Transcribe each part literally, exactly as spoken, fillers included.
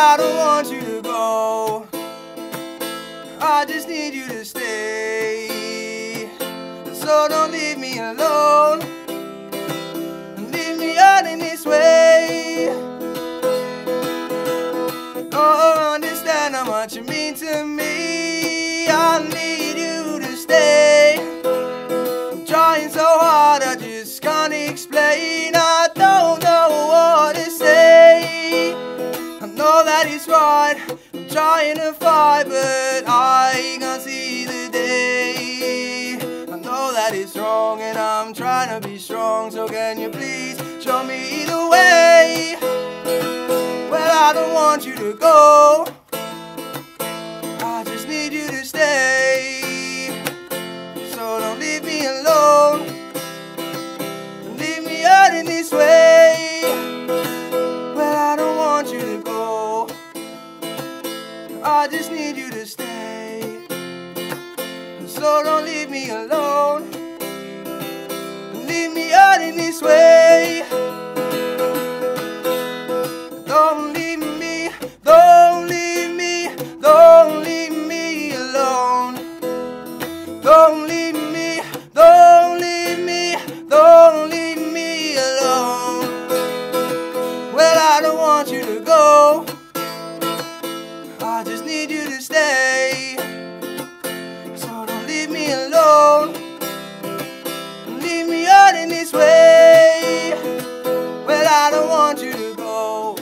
I don't want you to go. I just need you to stay. So don't leave me alone. Leave me out in this way. Oh, understand how much you mean to me. I need you to stay. I'm trying so hard, I just can't explain. I don't know what to say. I know that it's right. I'm trying to fight, but I can't see the day. I know that it's wrong, and I'm trying to be strong. So can you please show me the way? Well, I don't want you to go. I just need you to stay. So don't leave me alone. Don't leave me out in this way. Well, I don't want you to go. I just need you to stay. So don't leave me alone. Don't leave me out in this way. Don't leave me, don't leave me, don't leave me alone. Well, I don't want you to go. I just need you to stay. So don't leave me alone. Don't leave me out in this way. Well, I don't want you to go.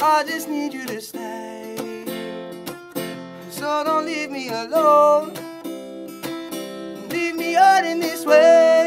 I just need you to stay. So don't leave me alone. Leave me out in this way.